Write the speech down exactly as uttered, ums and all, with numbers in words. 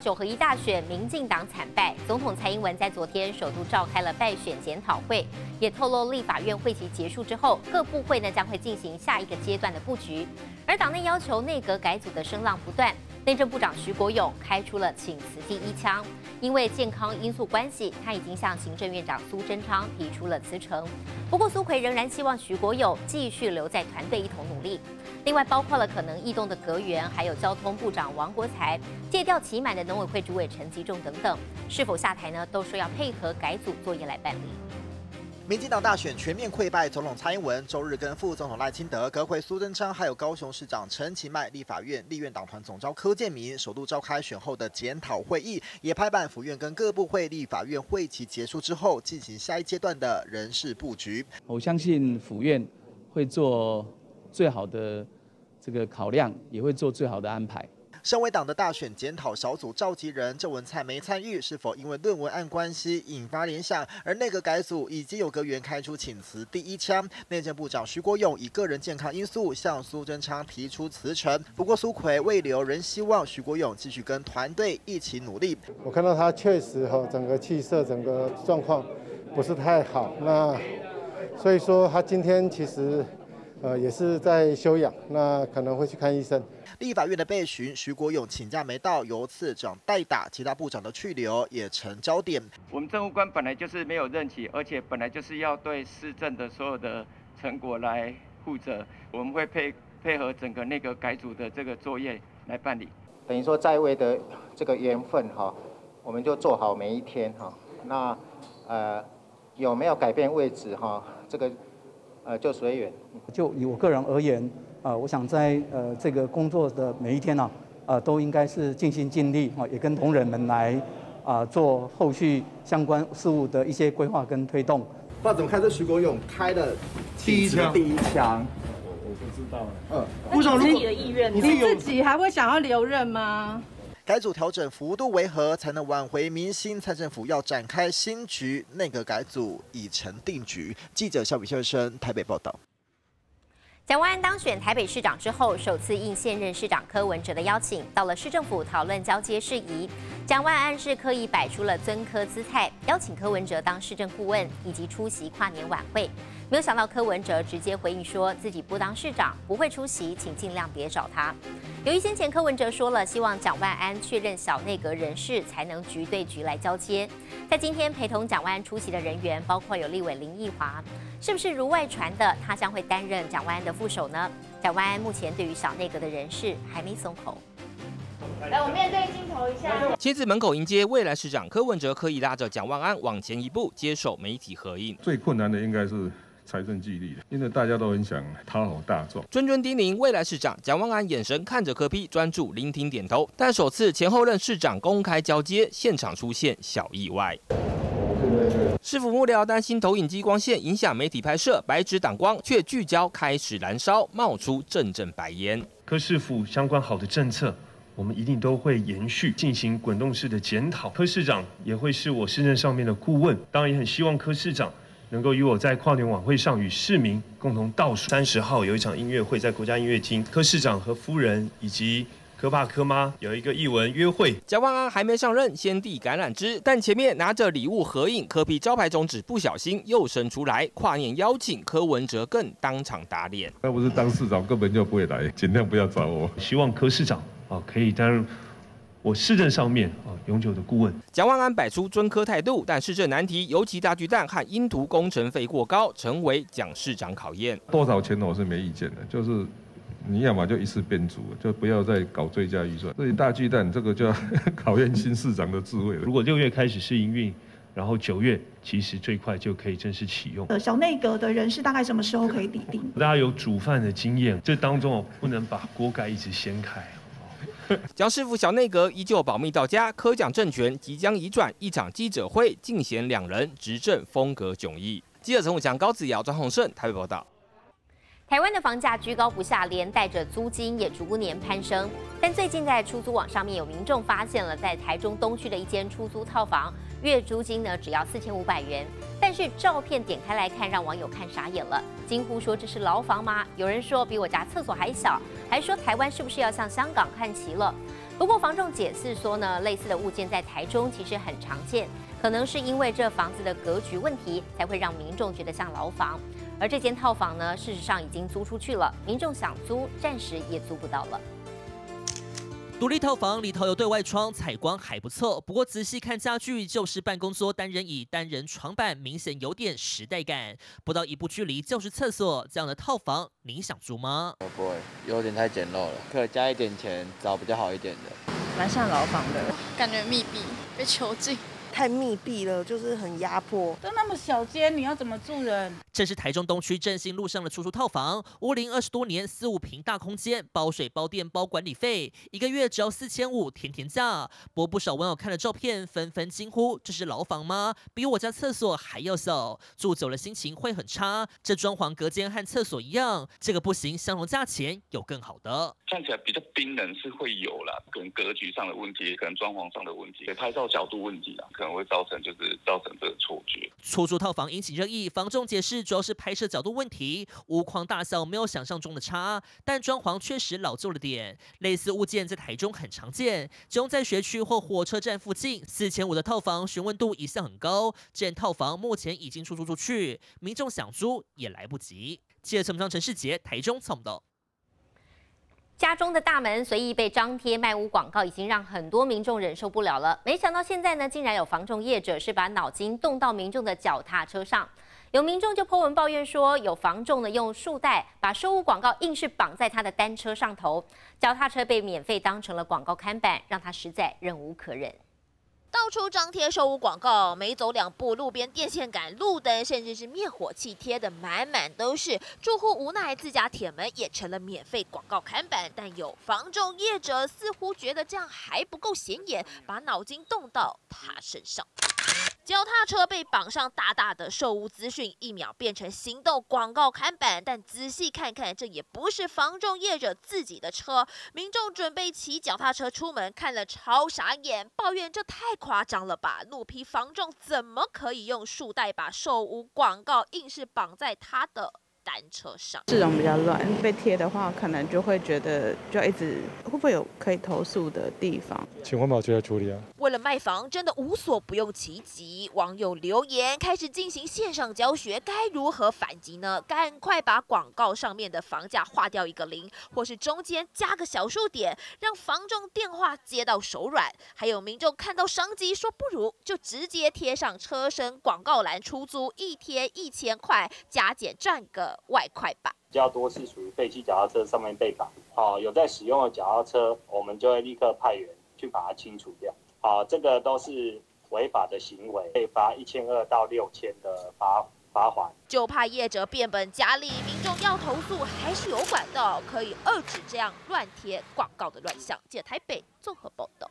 九合一大选，民进党惨败，总统蔡英文在昨天首度召开了败选检讨会，也透露立法院会期结束之后，各部会呢将会进行下一个阶段的布局。而党内要求内阁改组的声浪不断，内政部长徐国勇开出了请辞第一枪，因为健康因素关系，他已经向行政院长苏贞昌提出了辞呈。不过苏揆仍然希望徐国勇继续留在团队一同努力。 另外，包括了可能异动的阁员，还有交通部长王国材、借调期满的农委会主委陈吉仲等等，是否下台呢？都说要配合改组作业来办理。民进党大选全面溃败，总统蔡英文周日跟副总统赖清德、阁揆苏贞昌，还有高雄市长陈其迈、立法院立院党团总召柯建铭，首度召开选后的检讨会议，也拍板府院跟各部会、立法院会期结束之后，进行下一阶段的人事布局。我相信府院会做 最好的这个考量，也会做最好的安排。身为党的大选检讨小组召集人郑文灿没参与，是否因为论文案关系引发联想？而内阁改组已经有阁员开出请辞第一枪，内政部长徐国勇以个人健康因素向苏贞昌提出辞呈。不过苏揆未留，仍希望徐国勇继续跟团队一起努力。我看到他确实哈，整个气色、整个状况不是太好，那所以说他今天其实 呃，也是在休养，那可能会去看医生。立法院的备询，徐国勇请假没到，由次长代打，其他部长的去留也成焦点。我们政务官本来就是没有任期，而且本来就是要对市政的所有的成果来负责。我们会配配合整个那个改组的这个作业来办理。等于说在位的这个缘分哈，我们就做好每一天哈。那呃，有没有改变位置哈？这个 呃，就随缘。就以我个人而言，啊、呃，我想在呃这个工作的每一天呢、啊，呃，都应该是尽心尽力啊、呃，也跟同仁们来啊、呃、做后续相关事务的一些规划跟推动。不知道怎么看，这徐国勇开的第一枪，第一枪，我我不知道了。嗯，部长，如果你的意愿，你自己还会想要留任吗？ 改组调整幅度为何，才能挽回民心？蔡政府要展开新局，内阁改组已成定局。记者萧炳生台北报道。蒋万安当选台北市长之后，首次应现任市长柯文哲的邀请，到了市政府讨论交接事宜。蒋万安是刻意摆出了尊柯姿态，邀请柯文哲当市政顾问，以及出席跨年晚会。没有想到柯文哲直接回应说自己不当市长，不会出席，请尽量别找他。 由于先前柯文哲说了，希望蒋万安确认小内阁人事，才能局对局来交接。在今天陪同蒋万安出席的人员，包括有立委林奕华，是不是如外传的他将会担任蒋万安的副手呢？蒋万安目前对于小内阁的人事还没松口。来，我面对镜头一下。亲自门口迎接未来市长柯文哲，刻意拉着蒋万安往前一步，接手媒体合影。最困难的应该是 财政纪律的，因为大家都很想讨好大众。谆谆叮咛，未来市长蒋万安眼神看着柯 P， 专注聆听点头。但首次前后任市长公开交接，现场出现小意外。市府幕僚担心投影机光线影响媒体拍摄，白纸挡光却聚焦开始燃烧，冒出阵阵白烟。柯市府相关好的政策， 我们一定都会延续进行滚动式的检讨。柯市长也会是我市政上面的顾问，当然也很希望柯市长 能够与我在跨年晚会上与市民共同倒数。三十号有一场音乐会，在国家音乐厅，柯市长和夫人以及柯爸柯妈有一个艺文约会。蒋万安还没上任，先递橄榄枝，但前面拿着礼物合影，柯 P 招牌中指不小心又伸出来。跨年邀请柯文哲更当场打脸。那不是当市长根本就不会来，尽量不要找我。希望柯市长啊可以担任 我市政上面啊，永久的顾问。蒋万安摆出尊柯态度，但市政难题，尤其大巨蛋和英图工程费过高，成为蒋市长考验。多少钱我是没意见的，就是你要嘛就一次变足，就不要再搞追加预算。所以大巨蛋这个就要考验新市长的智慧了。如果六月开始试营运， 然后九月其实最快就可以正式启用。小内阁的人事大概什么时候可以底定？大家有煮饭的经验，这当中不能把锅盖一直掀开。 蒋市府小内阁依旧保密到家，柯蒋政权即将移转。一场记者会，尽显两人执政风格迥异。记者陈武强、高子尧、张宏胜台北报道。台湾的房价居高不下，连带着租金也逐年攀升。但最近在出租网上面有民众发现了，在台中东区的一间出租套房，月租金呢只要四千五百元，但是照片点开来看，让网友看傻眼了，惊呼说这是牢房吗？有人说比我家厕所还小。 还说台湾是不是要向香港看齐了？不过房仲解释说呢，类似的物件在台中其实很常见，可能是因为这房子的格局问题，才会让民众觉得像牢房。而这间套房呢，事实上已经租出去了，民众想租，暂时也租不到了。 独立套房里头有对外窗，采光还不错。不过仔细看家具，就是办公桌、单人椅、单人床板，明显有点时代感。不到一步距离就是厕所，这样的套房你想住吗？我不会，有点太简陋了，可加一点钱找比较好一点的。蛮像牢房的，感觉密闭，被囚禁。 太密闭了，就是很压迫。都那么小间，你要怎么住人？这是台中东区振兴路上的出租套房，屋龄二十多年，四五平大空间，包水包电包管理费，一个月只要四千五，甜甜价。不过不少网友看了照片，纷纷惊呼：“这是牢房吗？比我家厕所还要小，住久了心情会很差。”这装潢隔间和厕所一样，这个不行，相同价钱有更好的。看起来比较冰冷是会有了，可能格局上的问题，可能装潢上的问题，拍照角度问题啦。 可能会造成就是造成这个错觉。出租套房引起热议，房仲解释主要是拍摄角度问题，屋框大小没有想象中的差，但装潢确实老旧了点。类似物件在台中很常见，集中在学区或火车站附近。四千五的套房询问度一向很高，这间套房目前已经出租出去，民众想租也来不及。记者陈章、陈世杰，台中采访。 家中的大门随意被张贴卖屋广告，已经让很多民众忍受不了了。没想到现在呢，竟然有房仲业者是把脑筋动到民众的脚踏车上。有民众就 po 文抱怨说，有房仲呢用束带把收屋广告硬是绑在他的单车上头，脚踏车被免费当成了广告看板，让他实在忍无可忍。 到处张贴售屋广告，每走两步，路边电线杆、路灯，甚至是灭火器贴的满满都是。住户无奈，自家铁门也成了免费广告看板。但有房仲业者似乎觉得这样还不够显眼，把脑筋动到他身上。 脚踏车被绑上大大的售屋资讯，一秒变成行动广告看板。但仔细看看，这也不是房仲业者自己的车。民众准备骑脚踏车出门，看了超傻眼，抱怨这太夸张了吧！路批房仲怎么可以用束带把售屋广告硬是绑在他的单车上？市容比较乱，被贴的话，可能就会觉得就一直会不会有可以投诉的地方？请环保局来处理啊！ 为了卖房，真的无所不用其极。网友留言开始进行线上教学，该如何反击呢？赶快把广告上面的房价划掉一个零，或是中间加个小数点，让房仲电话接到手软。还有民众看到商机，说不如就直接贴上车身广告栏出租，一贴一千块，加减赚个外快吧。 比较多是属于废弃脚踏车上面被绑，好，有在使用的脚踏车，我们就会立刻派员去把它清除掉。 好，这个都是违法的行为，被罚一千二到六千的罚罚款。就怕业者变本加厉，民众要投诉还是有管道可以遏制这样乱贴广告的乱象。记者台北综合报道。